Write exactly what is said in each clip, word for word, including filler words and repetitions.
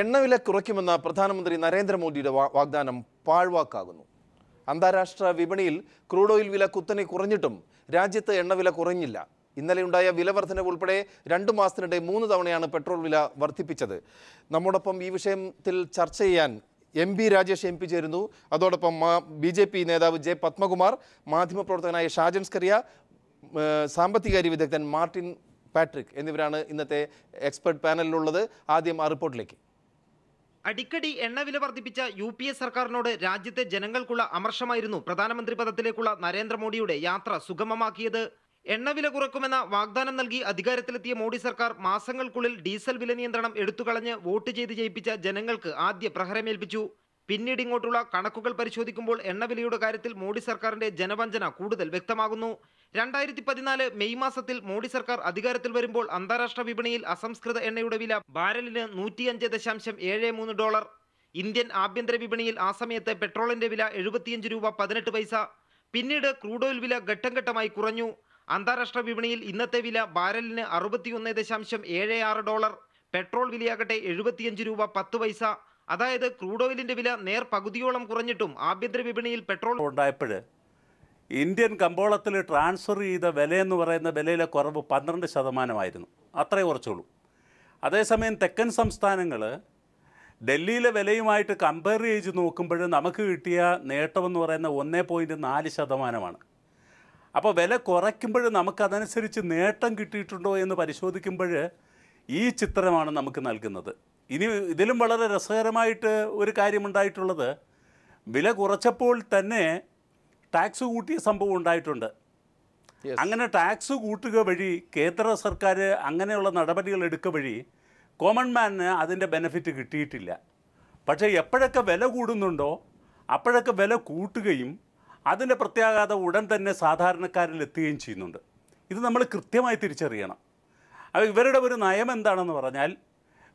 എണ്ണവില കുറയ്ക്കുമെന്ന പ്രധാനമന്ത്രി നരേന്ദ്രമോദിയുടെ വാഗ്ദാനം പാഴ്വാക്കാകുന്നു. അന്താരാഷ്ട്ര വിപണിയിൽ ക്രൂഡ് ഓയിൽ വില കുത്തനെ കുറഞ്ഞിട്ടും രാജ്യത്ത് എണ്ണവില കുറഞ്ഞില്ല. ഇന്നലെയുണ്ടായ വിലവർധനവ് ഉൾപ്പെടെ രണ്ടു മാസത്തിനിടെ മൂന്ന് തവണയാണ് പെട്രോൾ വില വർദ്ധിപ്പിച്ചത്. നമ്മോടൊപ്പം ഈ വിഷയത്തിൽ ചർച്ച ചെയ്യാൻ M B Rajesh M P ചേരുന്നു. അതോടൊപ്പം ബി ജെ പി നേതാവ് ജെ പത്മകുമാർ, മാധ്യമപ്രവർത്തകനായ ഷാജൻ സ്കറിയ, സാമ്പത്തികാര്യ വിദഗ്ധൻ മാർട്ടിൻ പാട്രിക് എന്നിവരാണ് ഇന്നത്തെ എക്സ്പെർട്ട് പാനലിലുള്ളത്. ആദ്യം ആ റിപ്പോർട്ടിലേക്ക്. അടിക്കടി എണ്ണവില വർദ്ധിപ്പിച്ച യു പി എ സർക്കാരിനോട് രാജ്യത്തെ ജനങ്ങൾക്കുള്ള അമർഷമായിരുന്നു പ്രധാനമന്ത്രി പദത്തിലേക്കുള്ള നരേന്ദ്രമോദിയുടെ യാത്ര സുഗമമാക്കിയത്. എണ്ണവില കുറയ്ക്കുമെന്ന വാഗ്ദാനം നൽകി അധികാരത്തിലെത്തിയ മോഡി സർക്കാർ മാസങ്ങൾക്കുള്ളിൽ ഡീസൽ വില നിയന്ത്രണം എടുത്തുകളഞ്ഞ് വോട്ട് ചെയ്ത് ജയിപ്പിച്ച ജനങ്ങൾക്ക് ആദ്യ പ്രഹരമേൽപ്പിച്ചു. പിന്നീട് ഇങ്ങോട്ടുള്ള കണക്കുകൾ പരിശോധിക്കുമ്പോൾ എണ്ണവിലയുടെ കാര്യത്തിൽ മോഡി സർക്കാരിന്റെ ജനവഞ്ചന കൂടുതൽ വ്യക്തമാകുന്നു. രണ്ടായിരത്തി പതിനാല് മെയ് മാസത്തിൽ മോഡി സർക്കാർ അധികാരത്തിൽ വരുമ്പോൾ അന്താരാഷ്ട്ര വിപണിയിൽ അസംസ്കൃത എണ്ണയുടെ വില ബാരലിന് നൂറ്റിയഞ്ച് ദശാംശം ഏഴ് മൂന്ന് ഡോളർ. ഇന്ത്യൻ ആഭ്യന്തര വിപണിയിൽ ആ സമയത്ത് പെട്രോളിന്റെ വില എഴുപത്തിയഞ്ച് രൂപ പതിനെട്ട് പൈസ. പിന്നീട് ക്രൂഡ് ഓയിൽ വില ഘട്ടം ഘട്ടമായി കുറഞ്ഞു. അന്താരാഷ്ട്ര വിപണിയിൽ ഇന്നത്തെ വില ബാരലിന് അറുപത്തിയൊന്ന് ദശാംശം ഏഴ് ആറ് ഡോളർ, പെട്രോൾ വിലയാകട്ടെ എഴുപത്തിയഞ്ച് രൂപ പത്ത് പൈസ. അതായത് ക്രൂഡ് ഓയിലിന്റെ വില നേർ പകുതിയോളം കുറഞ്ഞിട്ടും ആഭ്യന്തര വിപണിയിൽ പെട്രോൾ ഉണ്ടായപ്പോൾ ഇന്ത്യൻ കമ്പോളത്തിൽ ട്രാൻസ്ഫർ ചെയ്ത വിലയെന്ന് പറയുന്ന വിലയിലെ കുറവ് പന്ത്രണ്ട് ശതമാനമായിരുന്നു. അത്രേ കുറച്ചുള്ളൂ. അതേസമയം തെക്കൻ സംസ്ഥാനങ്ങൾ ഡൽഹിയിലെ വിലയുമായിട്ട് കമ്പയർ ചെയ്ത് നോക്കുമ്പോൾ നമുക്ക് കിട്ടിയ നേട്ടമെന്ന് പറയുന്ന ഒന്നേ പോയിൻറ്റ് നാല് ശതമാനമാണ്. അപ്പോൾ വില കുറയ്ക്കുമ്പോൾ നമുക്കതനുസരിച്ച് നേട്ടം കിട്ടിയിട്ടുണ്ടോ എന്ന് പരിശോധിക്കുമ്പോൾ ഈ ചിത്രമാണ് നമുക്ക് നൽകുന്നത്. ഇനി ഇതിലും വളരെ രസകരമായിട്ട് ഒരു കാര്യമുണ്ടായിട്ടുള്ളത്, വില കുറച്ചപ്പോൾ തന്നെ ടാക്സ് കൂട്ടിയ സംഭവം ഉണ്ടായിട്ടുണ്ട്. അങ്ങനെ ടാക്സ് കൂട്ടുക വഴി കേന്ദ്ര സർക്കാർ അങ്ങനെയുള്ള നടപടികൾ എടുക്കുക വഴി കോമൺ മാനിന് അതിൻ്റെ ബെനിഫിറ്റ് കിട്ടിയിട്ടില്ല. പക്ഷേ എപ്പോഴൊക്കെ വില കൂടുന്നുണ്ടോ അപ്പോഴൊക്കെ വില കൂട്ടുകയും അതിൻ്റെ പ്രത്യാഘാതം ഉടൻ തന്നെ സാധാരണക്കാരിൽ എത്തുകയും ചെയ്യുന്നുണ്ട്. ഇത് നമ്മൾ കൃത്യമായി തിരിച്ചറിയണം. അപ്പോൾ ഇവരുടെ ഒരു നയം എന്താണെന്ന് പറഞ്ഞാൽ,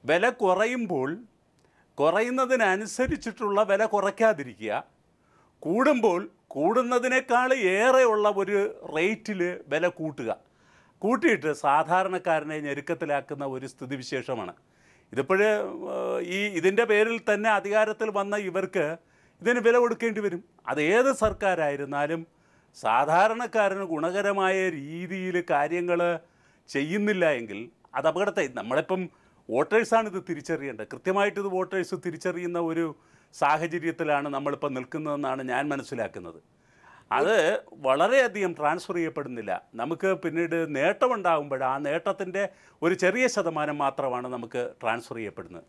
വില കുറയുമ്പോൾ കുറയുന്നതിനനുസരിച്ചിട്ടുള്ള വില കുറയ്ക്കാതിരിക്കുക, കൂടുമ്പോൾ കൂടുന്നതിനേക്കാൾ ഏറെയുള്ള ഒരു റേറ്റിൽ വില കൂട്ടുക, കൂട്ടിയിട്ട് സാധാരണക്കാരനെ ഞെരുക്കത്തിലാക്കുന്ന ഒരു സ്ഥിതിവിശേഷമാണ് ഇതിപ്പോൾ. ഈ ഇതിൻ്റെ പേരിൽ തന്നെ അധികാരത്തിൽ വന്ന ഇവർക്ക് ഇതിന് വില കൊടുക്കേണ്ടി വരും. അതേത് സർക്കാരായിരുന്നാലും സാധാരണക്കാരന് ഗുണകരമായ രീതിയിൽ കാര്യങ്ങൾ ചെയ്യുന്നില്ല എങ്കിൽ അത് അപകടത്തെ നമ്മളിപ്പം വോട്ടേഴ്സാണിത് തിരിച്ചറിയേണ്ടത്. കൃത്യമായിട്ടിത് വോട്ടേഴ്സ് തിരിച്ചറിയുന്ന ഒരു സാഹചര്യത്തിലാണ് നമ്മളിപ്പോൾ നിൽക്കുന്നതെന്നാണ് ഞാൻ മനസ്സിലാക്കുന്നത്. അത് വളരെയധികം ട്രാൻസ്ഫർ ചെയ്യപ്പെടുന്നില്ല. നമുക്ക് പിന്നീട് നേട്ടമുണ്ടാകുമ്പോൾ ആ നേട്ടത്തിൻ്റെ ഒരു ചെറിയ ശതമാനം മാത്രമാണ് നമുക്ക് ട്രാൻസ്ഫർ ചെയ്യപ്പെടുന്നത്.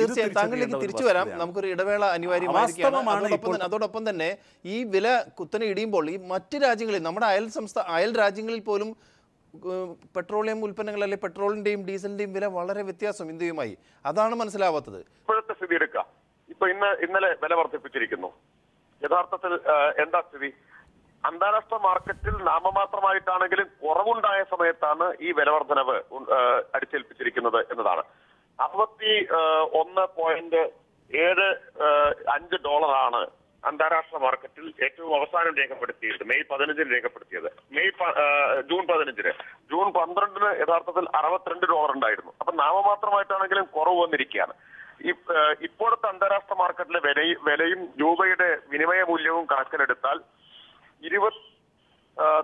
തീർച്ചയായും താങ്കളിലേക്ക് തിരിച്ചു വരാം, നമുക്കൊരു ഇടവേള അനിവാര്യമാണ്. അതോടൊപ്പം തന്നെ ഈ വില കുത്തനെ ഇടിയുമ്പോൾ ഈ മറ്റ് രാജ്യങ്ങളിൽ, നമ്മുടെ അയൽ സംസ്ഥാന അയൽ രാജ്യങ്ങളിൽ പോലും പെട്രോളിയം ഉൽപ്പന്നങ്ങൾ അല്ലെങ്കിൽ പെട്രോളിന്റെയും ഡീസലിന്റെയും വില വളരെ വ്യത്യാസം ഇന്ത്യയുമായി, അതാണ് മനസ്സിലാവാത്തത്. ഇപ്പോഴത്തെ സ്ഥിതി എടുക്കാം. ഇപ്പൊ ഇന്ന് ഇന്നലെ വില വർദ്ധിപ്പിച്ചിരിക്കുന്നു. യഥാർത്ഥത്തിൽ എന്താ സ്ഥിതി? അന്താരാഷ്ട്ര മാർക്കറ്റിൽ നാമമാത്രമായിട്ടാണെങ്കിലും കുറവുണ്ടായ സമയത്താണ് ഈ വിലവർദ്ധനവ് അടിച്ചേൽപ്പിച്ചിരിക്കുന്നത് എന്നതാണ്. അറുപത്തി ഒന്ന് പോയിന്റ് ഏഴ് അഞ്ച് ഡോളറാണ് അന്താരാഷ്ട്ര മാർക്കറ്റിൽ ഏറ്റവും അവസാനം രേഖപ്പെടുത്തിയത്, മെയ് പതിനഞ്ചിന് രേഖപ്പെടുത്തിയത്, മെയ് ജൂൺ പതിനഞ്ചിന് ജൂൺ പന്ത്രണ്ടിന് യഥാർത്ഥത്തിൽ അറുപത്തിരണ്ട് ഡോളർ ഉണ്ടായിരുന്നു. അപ്പൊ നാമമാത്രമായിട്ടാണെങ്കിലും കുറവ് വന്നിരിക്കുകയാണ്. ഇപ്പോഴത്തെ അന്താരാഷ്ട്ര മാർക്കറ്റിലെ വിലയും വിലയും രൂപയുടെ വിനിമയ മൂല്യവും കണക്കിലെടുത്താൽ ഇരുപത്തി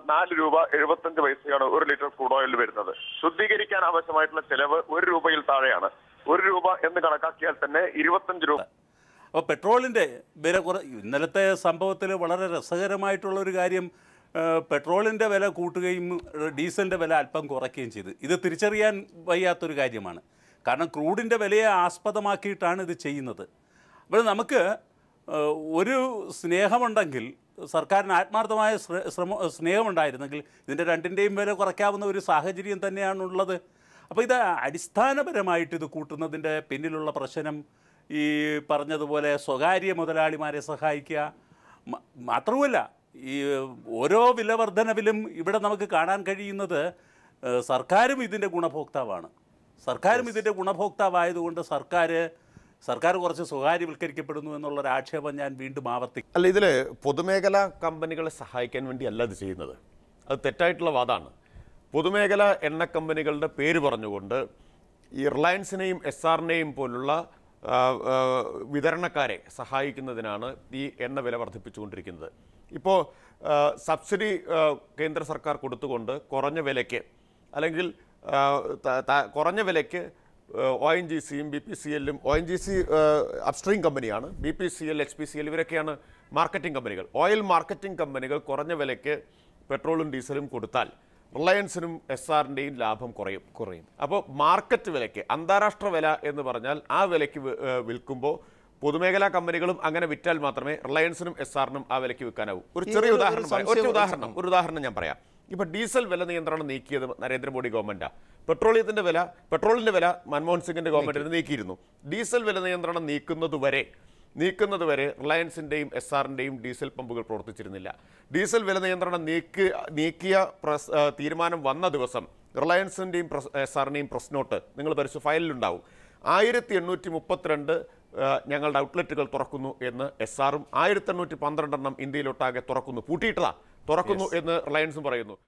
നാല് രൂപ എഴുപത്തഞ്ച് പൈസയാണ് ഒരു ലിറ്റർ ക്രൂഡ് ഓയിൽ വരുന്നത്. ശുദ്ധീകരിക്കാൻ ആവശ്യമായിട്ടുള്ള ചെലവ് ഒരു രൂപയിൽ താഴെയാണ്. ഒരു രൂപ എന്ന് കണക്കാക്കിയാൽ തന്നെ ഇരുപത്തഞ്ച് രൂപ. അപ്പോൾ പെട്രോളിൻ്റെ വില കുറ ഇന്നലത്തെ സംഭവത്തിൽ വളരെ രസകരമായിട്ടുള്ള ഒരു കാര്യം, പെട്രോളിൻ്റെ വില കൂട്ടുകയും ഡീസലിൻ്റെ വില അല്പം കുറയ്ക്കുകയും ചെയ്തു. ഇത് തിരിച്ചറിയാൻ വയ്യാത്തൊരു കാര്യമാണ്. കാരണം ക്രൂഡിൻ്റെ വിലയെ ആസ്പദമാക്കിയിട്ടാണ് ഇത് ചെയ്യുന്നത്. അപ്പോൾ നമുക്ക് ഒരു സ്നേഹമുണ്ടെങ്കിൽ, സർക്കാരിന് ആത്മാർത്ഥമായ ശ്രമ സ്നേഹമുണ്ടായിരുന്നെങ്കിൽ ഇതിൻ്റെ രണ്ടിൻ്റെയും വില കുറയ്ക്കാവുന്ന ഒരു സാഹചര്യം തന്നെയാണുള്ളത്. അപ്പോൾ ഇത് അടിസ്ഥാനപരമായിട്ട് ഇത് കൂട്ടുന്നതിൻ്റെ പിന്നിലുള്ള പ്രശ്നം ഈ പറഞ്ഞതുപോലെ സ്വകാര്യ മുതലാളിമാരെ സഹായിക്കുക മാത്രവുമല്ല, ഈ ഓരോ വിലവർധനവിലും ഇവിടെ നമുക്ക് കാണാൻ കഴിയുന്നത് സർക്കാരും ഇതിൻ്റെ ഗുണഭോക്താവാണ്. സർക്കാരും ഇതിൻ്റെ ഗുണഭോക്താവായതുകൊണ്ട് സർക്കാർ സർക്കാർ കുറച്ച് സ്വകാര്യവൽക്കരിക്കപ്പെടുന്നു എന്നുള്ളൊരു ആക്ഷേപം ഞാൻ വീണ്ടും ആവർത്തിക്കും. അല്ല, ഇതിൽ പൊതുമേഖലാ കമ്പനികളെ സഹായിക്കാൻ വേണ്ടി അല്ല ഇത് ചെയ്യുന്നത്. അത് തെറ്റായിട്ടുള്ള വാദമാണ്. പൊതുമേഖല എണ്ണ കമ്പനികളുടെ പേര് പറഞ്ഞുകൊണ്ട് ഈ റിലയൻസിനെയും എസ് ആറിനെയും പോലുള്ള വിതരണക്കാരെ സഹായിക്കുന്നതിനാണ് ഈ എണ്ണ വില വർദ്ധിപ്പിച്ചുകൊണ്ടിരിക്കുന്നത്. ഇപ്പോൾ സബ്സിഡി കേന്ദ്ര സർക്കാർ കൊടുത്തുകൊണ്ട് കുറഞ്ഞ വിലയ്ക്ക് അല്ലെങ്കിൽ കുറഞ്ഞ വിലയ്ക്ക് O N G C, B P C L, O N G C upstream company, B P C L, H P C L, ഇവരൊക്കെയാണ് മാർക്കറ്റിംഗ് കമ്പനികൾ. ഓയിൽ മാർക്കറ്റിംഗ് കമ്പനികൾ കുറഞ്ഞ വിലയ്ക്ക് പെട്രോളും ഡീസലും കൊടുത്താൽ റിലയൻസിനും എസ് ആറിൻ്റെയും ലാഭം കുറയും കുറയും അപ്പോൾ മാർക്കറ്റ് വിലയ്ക്ക്, അന്താരാഷ്ട്ര വില എന്ന് പറഞ്ഞാൽ ആ വിലയ്ക്ക് വിൽക്കുമ്പോൾ പൊതുമേഖലാ കമ്പനികളും അങ്ങനെ വിറ്റാൽ മാത്രമേ റിലയൻസിനും എസ് ആറിനും ആ വിലയ്ക്ക് വിൽക്കാനാവൂ. ഒരു ചെറിയ ഉദാഹരണം ഒരു ഉദാഹരണം ഒരു ഉദാഹരണം ഞാൻ പറയാം. ഇപ്പോൾ ഡീസൽ വില നിയന്ത്രണം നീക്കിയത് നരേന്ദ്രമോദി ഗവൺമെൻറ്റാണ്. പെട്രോളിയത്തിൻ്റെ വില പെട്രോളിൻ്റെ വില മൻമോഹൻ സിംഗിൻ്റെ ഗവൺമെൻറ്റിന് നീക്കിയിരുന്നു. ഡീസൽ വില നിയന്ത്രണം നീക്കുന്നതുവരെ നീക്കുന്നത് വരെ റിലയൻസിൻ്റെയും എസ് ആറിൻ്റെയും ഡീസൽ പമ്പുകൾ പ്രവർത്തിച്ചിരുന്നില്ല. ഡീസൽ വില നിയന്ത്രണം നീക്കി നീക്കിയ പ്രസ് തീരുമാനം വന്ന ദിവസം റിലയൻസിൻ്റെയും പ്രസ് എസ് ആറിൻ്റെയും പ്രസ് നോട്ട് നിങ്ങൾ പരിശോധിച്ച് ഫയലിലുണ്ടാവും. ആയിരത്തി എണ്ണൂറ്റി മുപ്പത്തിരണ്ട് ഞങ്ങളുടെ ഔട്ട്ലെറ്റുകൾ തുറക്കുന്നു എന്ന് എസ് ആറും ആയിരത്തി എണ്ണൂറ്റി പന്ത്രണ്ടെണ്ണം ഇന്ത്യയിലൊട്ടാകെ തുറക്കുന്നു പൂട്ടിയിട്ടതാണ് തുറക്കുന്നു എന്ന് റിലയൻസും പറയുന്നു.